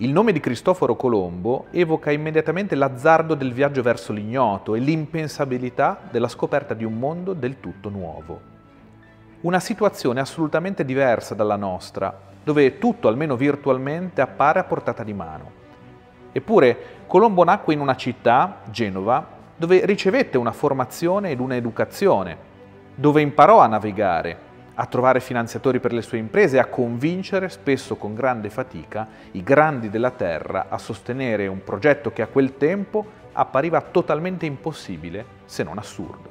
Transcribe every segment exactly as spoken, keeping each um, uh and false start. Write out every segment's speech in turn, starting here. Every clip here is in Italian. Il nome di Cristoforo Colombo evoca immediatamente l'azzardo del viaggio verso l'ignoto e l'impensabilità della scoperta di un mondo del tutto nuovo. Una situazione assolutamente diversa dalla nostra, dove tutto, almeno virtualmente, appare a portata di mano. Eppure, Colombo nacque in una città, Genova, dove ricevette una formazione ed un'educazione, dove imparò a navigare, a trovare finanziatori per le sue imprese e a convincere, spesso con grande fatica, i grandi della terra a sostenere un progetto che a quel tempo appariva totalmente impossibile, se non assurdo.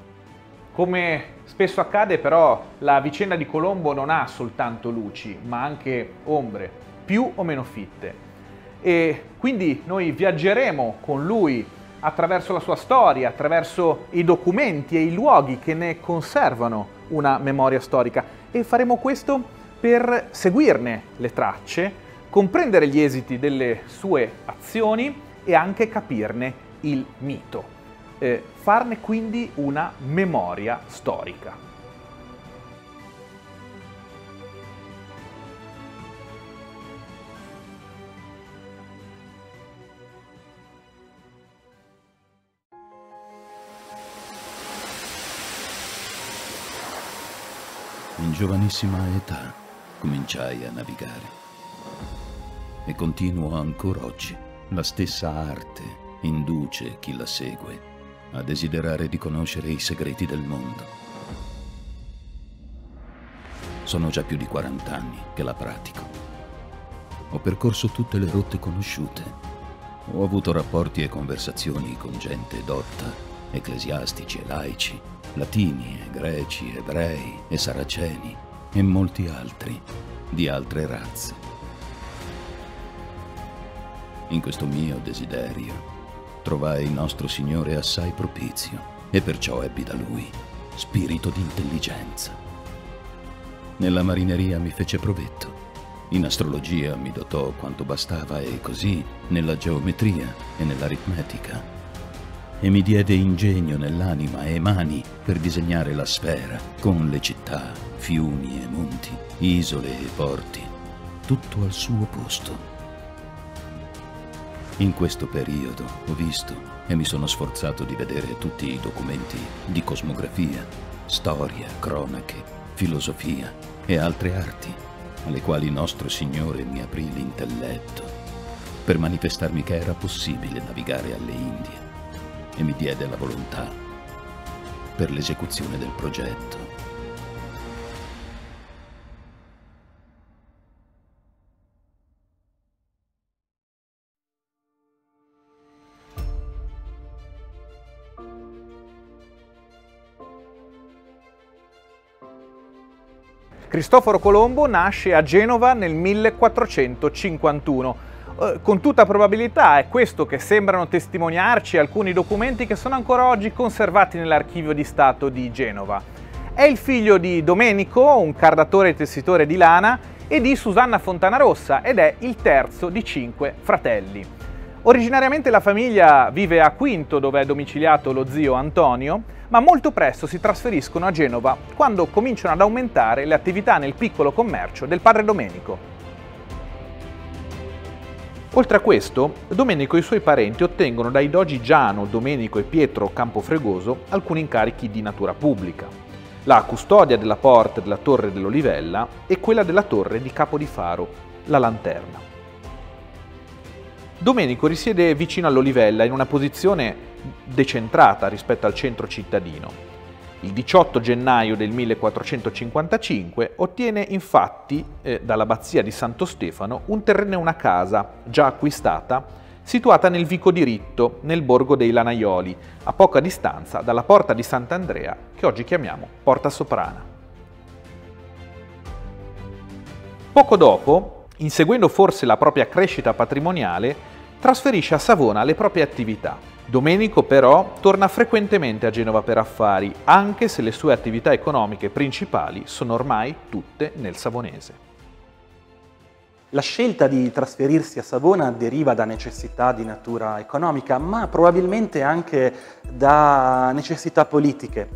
Come spesso accade, però, la vicenda di Colombo non ha soltanto luci, ma anche ombre, più o meno fitte. E quindi noi viaggeremo con lui attraverso la sua storia, attraverso i documenti e i luoghi che ne conservano una memoria storica, e faremo questo per seguirne le tracce, comprendere gli esiti delle sue azioni e anche capirne il mito. Eh, farne quindi una memoria storica. In giovanissima età cominciai a navigare e continuo ancora oggi. La stessa arte induce chi la segue a desiderare di conoscere i segreti del mondo. Sono già più di quaranta anni che la pratico. Ho percorso tutte le rotte conosciute. Ho avuto rapporti e conversazioni con gente dotta, ecclesiastici e laici, latini e greci, ebrei e saraceni e molti altri di altre razze. In questo mio desiderio trovai il nostro Signore assai propizio e perciò ebbi da Lui spirito di intelligenza. Nella marineria mi fece provetto, in astrologia mi dotò quanto bastava e così nella geometria e nell'aritmetica, e mi diede ingegno nell'anima e mani per disegnare la sfera con le città, fiumi e monti, isole e porti, tutto al suo posto. In questo periodo ho visto e mi sono sforzato di vedere tutti i documenti di cosmografia, storia, cronache, filosofia e altre arti, alle quali nostro Signore mi aprì l'intelletto per manifestarmi che era possibile navigare alle Indie, e mi diede la volontà per l'esecuzione del progetto. Cristoforo Colombo nasce a Genova nel millequattrocentocinquantuno. Con tutta probabilità è questo che sembrano testimoniarci alcuni documenti che sono ancora oggi conservati nell'archivio di Stato di Genova. È il figlio di Domenico, un cardatore e tessitore di lana, e di Susanna Fontanarossa, ed è il terzo di cinque fratelli. Originariamente la famiglia vive a Quinto, dove è domiciliato lo zio Antonio, ma molto presto si trasferiscono a Genova quando cominciano ad aumentare le attività nel piccolo commercio del padre Domenico. Oltre a questo, Domenico e i suoi parenti ottengono dai dogi Giano, Domenico e Pietro Campofregoso alcuni incarichi di natura pubblica: la custodia della porta della Torre dell'Olivella e quella della Torre di Capodifaro, la Lanterna. Domenico risiede vicino all'Olivella in una posizione decentrata rispetto al centro cittadino. Il diciotto gennaio del millequattrocentocinquantacinque ottiene infatti eh, dall'abbazia di Santo Stefano un terreno e una casa, già acquistata, situata nel Vico Diritto, nel borgo dei Lanaioli, a poca distanza dalla Porta di Sant'Andrea, che oggi chiamiamo Porta Soprana. Poco dopo, inseguendo forse la propria crescita patrimoniale, trasferisce a Savona le proprie attività. Domenico però torna frequentemente a Genova per affari, anche se le sue attività economiche principali sono ormai tutte nel savonese. La scelta di trasferirsi a Savona deriva da necessità di natura economica, ma probabilmente anche da necessità politiche.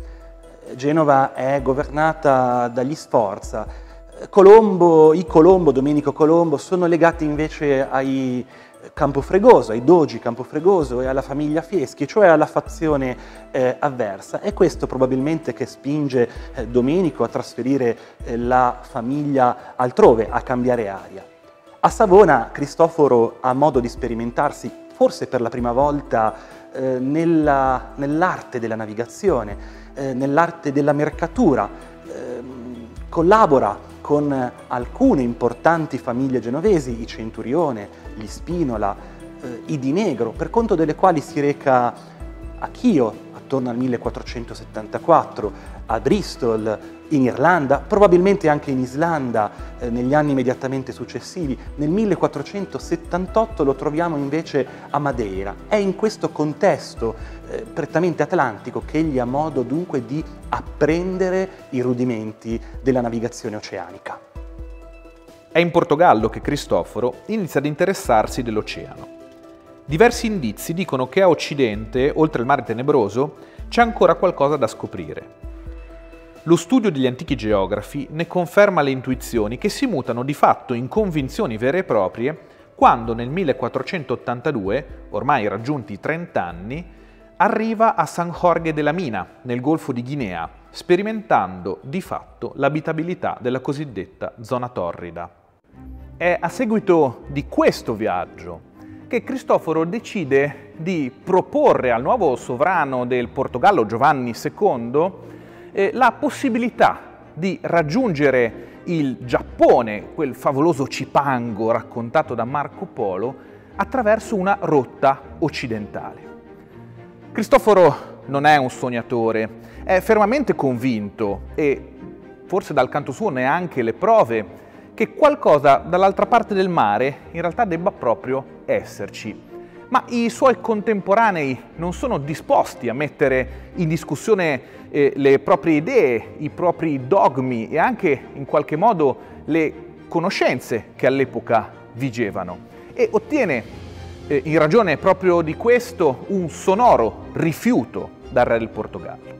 Genova è governata dagli Sforza, Colombo, i Colombo, Domenico Colombo, sono legati invece ai Campofregoso, ai dogi Campofregoso e alla famiglia Fieschi, cioè alla fazione eh, avversa. È questo probabilmente che spinge eh, Domenico a trasferire eh, la famiglia altrove, a cambiare aria. A Savona Cristoforo ha modo di sperimentarsi, forse per la prima volta, eh, nella, nell'arte della navigazione, eh, nell'arte della mercatura. Eh, collabora con alcune importanti famiglie genovesi, i Centurione, gli Spinola, eh, i Di Negro, per conto delle quali si reca a Chio attorno al millequattrocentosettantaquattro, a Bristol in Irlanda, probabilmente anche in Islanda eh, negli anni immediatamente successivi. Nel millequattrocentosettantotto lo troviamo invece a Madeira. È in questo contesto eh, prettamente atlantico che egli ha modo dunque di apprendere i rudimenti della navigazione oceanica. È in Portogallo che Cristoforo inizia ad interessarsi dell'oceano. Diversi indizi dicono che a occidente, oltre il mare tenebroso, c'è ancora qualcosa da scoprire. Lo studio degli antichi geografi ne conferma le intuizioni, che si mutano di fatto in convinzioni vere e proprie quando nel millequattrocentottantadue, ormai raggiunti i trent'anni, arriva a San Jorge de la Mina, nel Golfo di Guinea, sperimentando di fatto l'abitabilità della cosiddetta zona torrida. È a seguito di questo viaggio che Cristoforo decide di proporre al nuovo sovrano del Portogallo, Giovanni secondo, la possibilità di raggiungere il Giappone, quel favoloso Cipango raccontato da Marco Polo, attraverso una rotta occidentale. Cristoforo non è un sognatore, è fermamente convinto, e forse dal canto suo neanche le prove, che qualcosa dall'altra parte del mare in realtà debba proprio esserci. Ma i suoi contemporanei non sono disposti a mettere in discussione eh, le proprie idee, i propri dogmi e anche in qualche modo le conoscenze che all'epoca vigevano, e ottiene, eh, in ragione proprio di questo, un sonoro rifiuto dal re del Portogallo.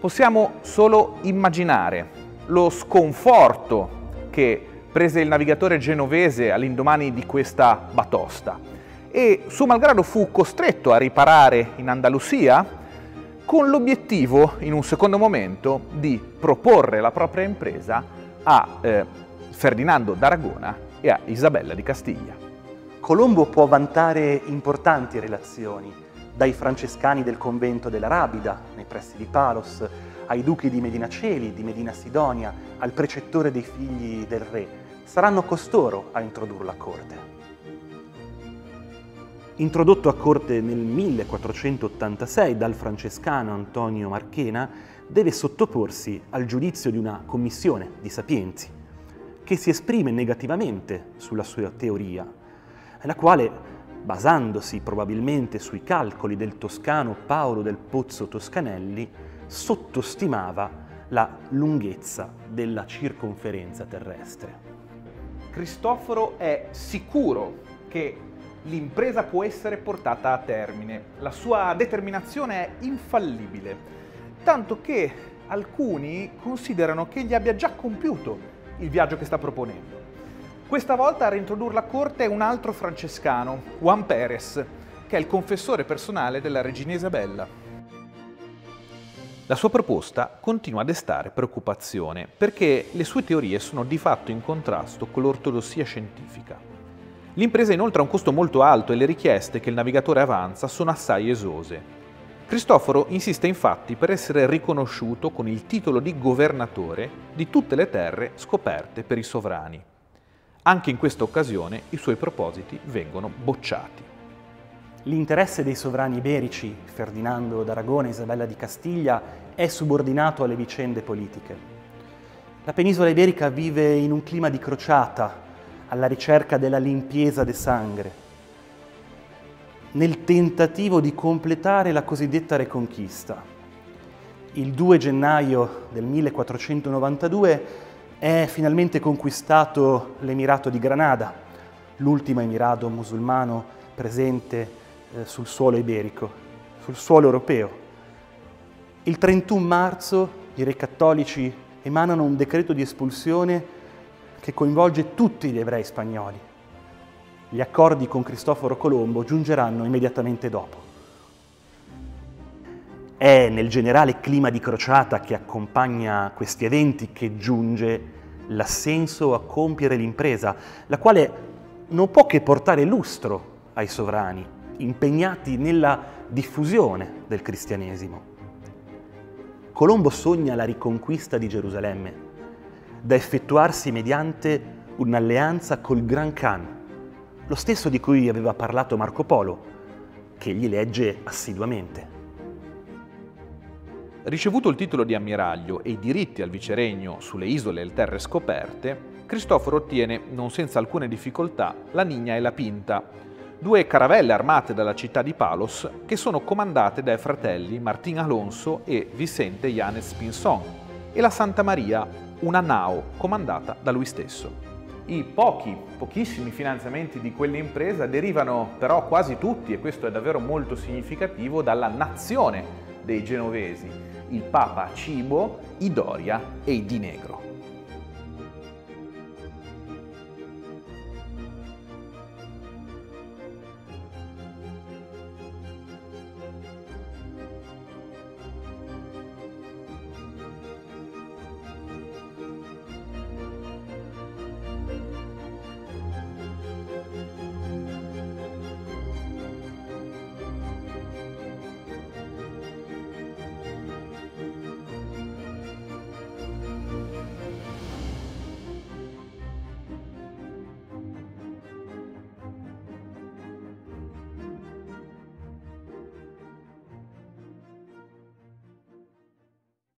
Possiamo solo immaginare lo sconforto che prese il navigatore genovese all'indomani di questa batosta, e suo malgrado fu costretto a riparare in Andalusia con l'obiettivo, in un secondo momento, di proporre la propria impresa a eh, Ferdinando d'Aragona e a Isabella di Castiglia. Colombo può vantare importanti relazioni, dai francescani del convento della Rabida, nei pressi di Palos, ai duchi di Medinaceli, di Medina Sidonia, al precettore dei figli del re. Saranno costoro a introdurlo a corte. Introdotto a corte nel millequattrocentottantasei dal francescano Antonio Marchena, deve sottoporsi al giudizio di una commissione di sapienti, che si esprime negativamente sulla sua teoria, la quale, basandosi probabilmente sui calcoli del toscano Paolo del Pozzo Toscanelli, sottostimava la lunghezza della circonferenza terrestre. Cristoforo è sicuro che l'impresa può essere portata a termine, la sua determinazione è infallibile, tanto che alcuni considerano che egli abbia già compiuto il viaggio che sta proponendo. Questa volta a reintrodurla a corte è un altro francescano, Juan Pérez, che è il confessore personale della regina Isabella. La sua proposta continua a destare preoccupazione, perché le sue teorie sono di fatto in contrasto con l'ortodossia scientifica. L'impresa inoltre ha un costo molto alto e le richieste che il navigatore avanza sono assai esose. Cristoforo insiste infatti per essere riconosciuto con il titolo di governatore di tutte le terre scoperte per i sovrani. Anche in questa occasione i suoi propositi vengono bocciati. L'interesse dei sovrani iberici, Ferdinando d'Aragona e Isabella di Castiglia, è subordinato alle vicende politiche. La penisola iberica vive in un clima di crociata, alla ricerca della limpieza de sangre, nel tentativo di completare la cosiddetta Reconquista. Il due gennaio del millequattrocentonovantadue è finalmente conquistato l'Emirato di Granada, l'ultimo emirato musulmano presente eh, sul suolo iberico, sul suolo europeo. Il trentuno marzo i re cattolici emanano un decreto di espulsione che coinvolge tutti gli ebrei spagnoli. Gli accordi con Cristoforo Colombo giungeranno immediatamente dopo. È nel generale clima di crociata che accompagna questi eventi che giunge l'assenso a compiere l'impresa, la quale non può che portare lustro ai sovrani, impegnati nella diffusione del cristianesimo. Colombo sogna la riconquista di Gerusalemme, da effettuarsi mediante un'alleanza col Gran Khan, lo stesso di cui aveva parlato Marco Polo, che egli legge assiduamente. Ricevuto il titolo di ammiraglio e i diritti al viceregno sulle isole e le terre scoperte, Cristoforo ottiene, non senza alcune difficoltà, la Nigna e la Pinta, due caravelle armate dalla città di Palos che sono comandate dai fratelli Martín Alonso e Vicente Yanes Pinzón, e la Santa Maria, una nao comandata da lui stesso. I pochi, pochissimi finanziamenti di quell'impresa derivano però quasi tutti, e questo è davvero molto significativo, dalla nazione dei genovesi, il Papa Cibo, i Doria e i Di Negro.